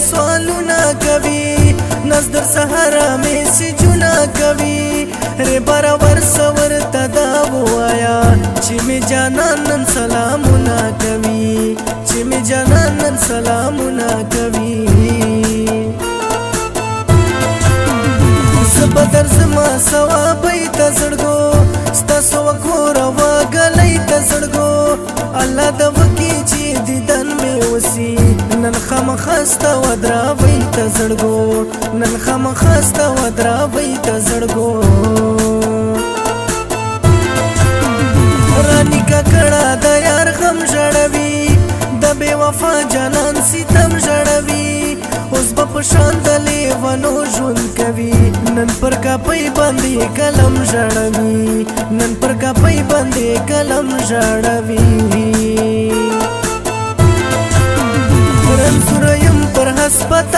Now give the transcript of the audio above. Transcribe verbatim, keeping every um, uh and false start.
سوالونه کوي نس در سهار میسجونه کوي ر برابر سور تدا وایا چې می جانان سلامونه کوي چې می جانان سلامونه کوي زبدر زما ثواب ایت زړګو ستا سو کور وګلې ته زړګو الله د وکی چې دیدن می وسی نن خم خسته و دراوی ته زړګو نن خم خسته و دراوی ته زړګو رانی کا کړه د یار غم ژړوي د بے وفا جانان ستم ژړوي اوس په شان د لیوانو ژوند کوي نن پر کا پای باندې کلم ژړوي نن پر کا پای باندې کلم ژړوي رن سوریم پر هسپت